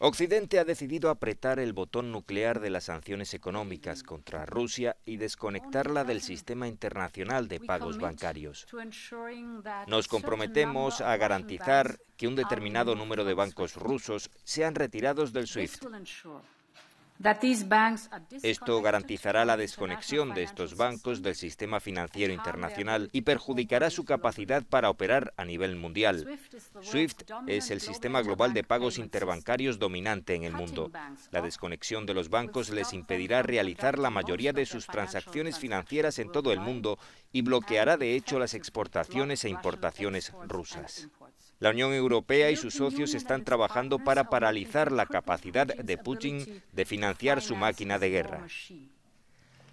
Occidente ha decidido apretar el botón nuclear de las sanciones económicas contra Rusia y desconectarla del sistema internacional de pagos bancarios. Nos comprometemos a garantizar que un determinado número de bancos rusos sean retirados del SWIFT. Esto garantizará la desconexión de estos bancos del sistema financiero internacional y perjudicará su capacidad para operar a nivel mundial. SWIFT es el sistema global de pagos interbancarios dominante en el mundo. La desconexión de los bancos les impedirá realizar la mayoría de sus transacciones financieras en todo el mundo y bloqueará de hecho las exportaciones e importaciones rusas. La Unión Europea y sus socios están trabajando para paralizar la capacidad de Putin de financiar su máquina de guerra.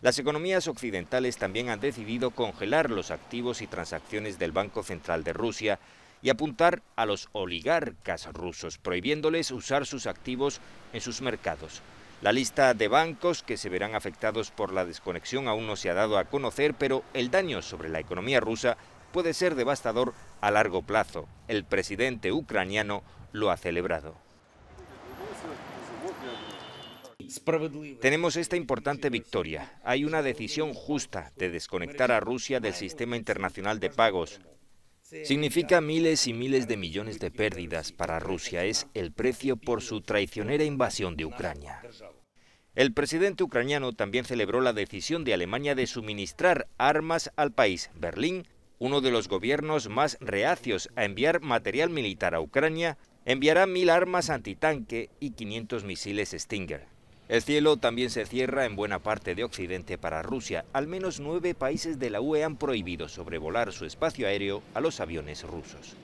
Las economías occidentales también han decidido congelar los activos y transacciones del Banco Central de Rusia y apuntar a los oligarcas rusos, prohibiéndoles usar sus activos en sus mercados. La lista de bancos que se verán afectados por la desconexión aún no se ha dado a conocer, pero el daño sobre la economía rusa puede ser devastador a largo plazo. El presidente ucraniano lo ha celebrado. Tenemos esta importante victoria. Hay una decisión justa de desconectar a Rusia del sistema internacional de pagos. Significa miles y miles de millones de pérdidas para Rusia. Es el precio por su traicionera invasión de Ucrania. El presidente ucraniano también celebró la decisión de Alemania de suministrar armas al país. Berlín, uno de los gobiernos más reacios a enviar material militar a Ucrania, enviará 1000 armas antitanque y 500 misiles Stinger. El cielo también se cierra en buena parte de Occidente para Rusia. Al menos 9 países de la UE han prohibido sobrevolar su espacio aéreo a los aviones rusos.